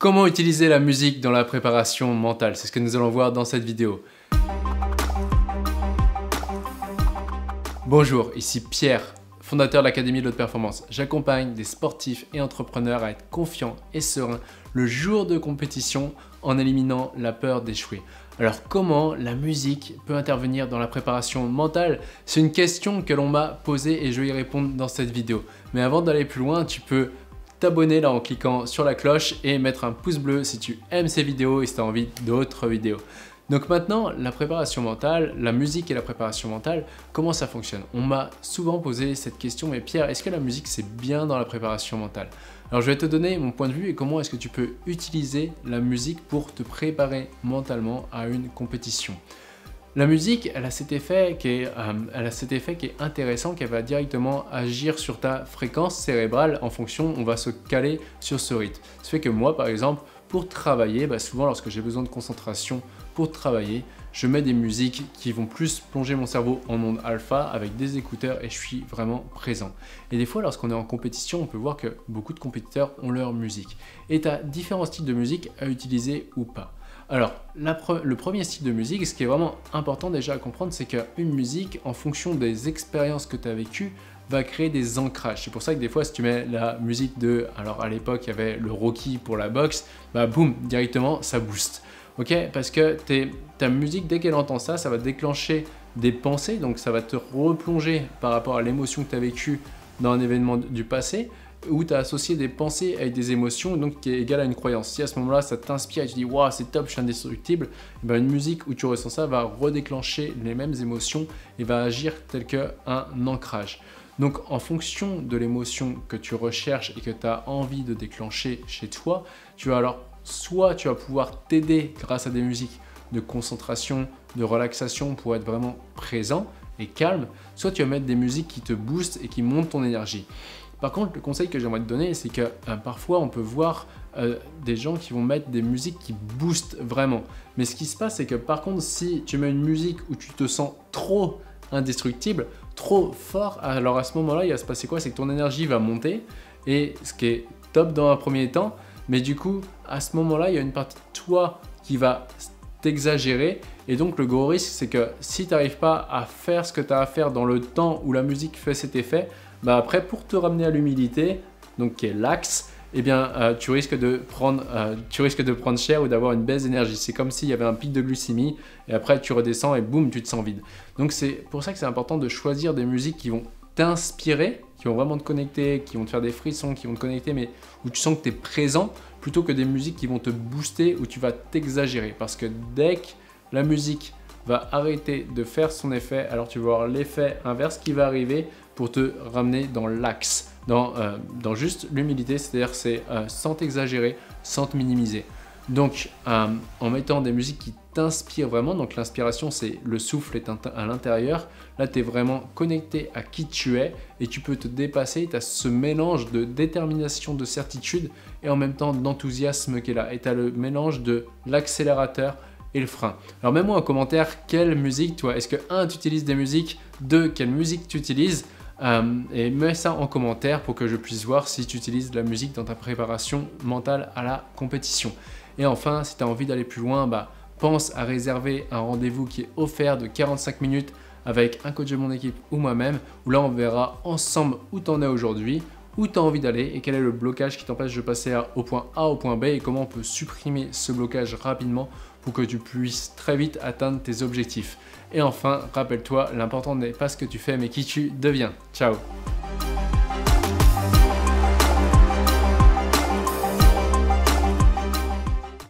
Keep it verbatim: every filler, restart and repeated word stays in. Comment utiliser la musique dans la préparation mentale? C'est ce que nous allons voir dans cette vidéo. Bonjour, ici Pierre, fondateur de l'Académie de la Haute Performance. J'accompagne des sportifs et entrepreneurs à être confiants et sereins le jour de compétition en éliminant la peur d'échouer. Alors comment la musique peut intervenir dans la préparation mentale? C'est une question que l'on m'a posée et je vais y répondre dans cette vidéo. Mais avant d'aller plus loin, tu peux t'abonner là en cliquant sur la cloche et mettre un pouce bleu si tu aimes ces vidéos et si tu as envie d'autres vidéos. Donc maintenant, la préparation mentale, la musique et la préparation mentale, comment ça fonctionne? On m'a souvent posé cette question, mais Pierre, est-ce que la musique c'est bien dans la préparation mentale? Alors je vais te donner mon point de vue et comment est-ce que tu peux utiliser la musique pour te préparer mentalement à une compétition. La musique, elle a cet effet qui est, euh, elle a cet effet qui est intéressant, qu'elle va directement agir sur ta fréquence cérébrale en fonction, on va se caler sur ce rythme. Ça fait que moi par exemple, pour travailler, bah souvent lorsque j'ai besoin de concentration pour travailler, je mets des musiques qui vont plus plonger mon cerveau en ondes alpha avec des écouteurs et je suis vraiment présent. Et des fois lorsqu'on est en compétition, on peut voir que beaucoup de compétiteurs ont leur musique. Et tu as différents styles de musique à utiliser ou pas. Alors, la pre- le premier style de musique, ce qui est vraiment important déjà à comprendre, c'est qu'une musique, en fonction des expériences que tu as vécues, va créer des ancrages. C'est pour ça que des fois, si tu mets la musique de... Alors, à l'époque, il y avait le Rocky pour la boxe, bah boum, directement, ça booste. Ok? Parce que t'es, ta musique, dès qu'elle entend ça, ça va déclencher des pensées, donc ça va te replonger par rapport à l'émotion que tu as vécue dans un événement du passé, où tu as associé des pensées avec des émotions, donc qui est égal à une croyance. Si à ce moment-là, ça t'inspire et tu dis « Waouh, c'est top, je suis indestructible », une musique où tu ressens ça va redéclencher les mêmes émotions et va agir tel qu'un ancrage. Donc, en fonction de l'émotion que tu recherches et que tu as envie de déclencher chez toi, tu vas alors, soit tu vas pouvoir t'aider grâce à des musiques de concentration, de relaxation pour être vraiment présent et calme, soit tu vas mettre des musiques qui te boostent et qui montent ton énergie. Par contre, le conseil que j'aimerais te donner, c'est que euh, parfois on peut voir euh, des gens qui vont mettre des musiques qui boostent vraiment. Mais ce qui se passe, c'est que par contre, si tu mets une musique où tu te sens trop indestructible, trop fort, alors à ce moment-là, il va se passer quoi? C'est que ton énergie va monter, et ce qui est top dans un premier temps, mais du coup, à ce moment-là, il y a une partie de toi qui va t'exagérer. Et donc, le gros risque, c'est que si tu n'arrives pas à faire ce que tu as à faire dans le temps où la musique fait cet effet, bah après, pour te ramener à l'humilité, donc qui est l'axe, eh bien, euh, tu, risques de prendre, euh, tu risques de prendre cher ou d'avoir une baisse d'énergie. C'est comme s'il y avait un pic de glycémie et après, tu redescends et boum, tu te sens vide. Donc, c'est pour ça que c'est important de choisir des musiques qui vont t'inspirer, qui vont vraiment te connecter, qui vont te faire des frissons, qui vont te connecter, mais où tu sens que tu es présent, plutôt que des musiques qui vont te booster, où tu vas t'exagérer. Parce que dès que la musique va arrêter de faire son effet, alors tu vas avoir l'effet inverse qui va arriver pour te ramener dans l'axe, dans, euh, dans juste l'humilité, c'est-à-dire c'est euh, sans t'exagérer, sans te minimiser. Donc, euh, en mettant des musiques qui t'inspirent vraiment, donc l'inspiration c'est le souffle est à l'intérieur, là tu es vraiment connecté à qui tu es et tu peux te dépasser, tu as ce mélange de détermination, de certitude et en même temps d'enthousiasme qui est là. Et tu as le mélange de l'accélérateur et le frein. Alors mets-moi en commentaire quelle musique toi, est-ce que un tu utilises des musiques, deux quelle musique tu utilises euh, et mets ça en commentaire pour que je puisse voir si tu utilises de la musique dans ta préparation mentale à la compétition. Et enfin, si tu as envie d'aller plus loin, bah, pense à réserver un rendez-vous qui est offert de quarante-cinq minutes avec un coach de mon équipe ou moi-même, où là on verra ensemble où tu en es aujourd'hui, où tu as envie d'aller et quel est le blocage qui t'empêche de passer au point A au point B et comment on peut supprimer ce blocage rapidement pour que tu puisses très vite atteindre tes objectifs. Et enfin, rappelle-toi, l'important n'est pas ce que tu fais mais qui tu deviens. Ciao!